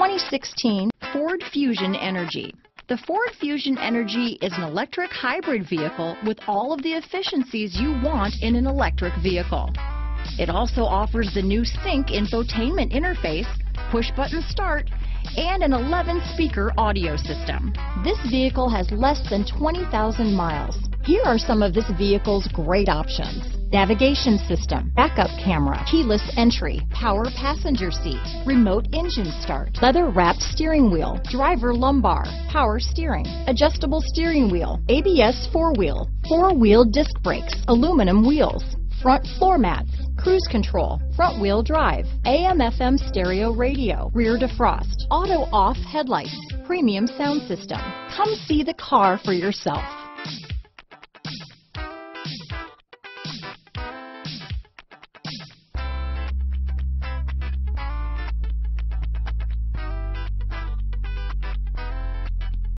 2016 Ford Fusion Energi. The Ford Fusion Energi is an electric hybrid vehicle with all of the efficiencies you want in an electric vehicle. It also offers the new SYNC infotainment interface, push-button start, and an 11-speaker audio system. This vehicle has less than 20,000 miles. Here are some of this vehicle's great options: navigation system, backup camera, keyless entry, power passenger seat, remote engine start, leather-wrapped steering wheel, driver lumbar, power steering, adjustable steering wheel, ABS four-wheel disc brakes, aluminum wheels, front floor mats, cruise control, front wheel drive, AM/FM stereo radio, rear defrost, auto off headlights, premium sound system. Come see the car for yourself.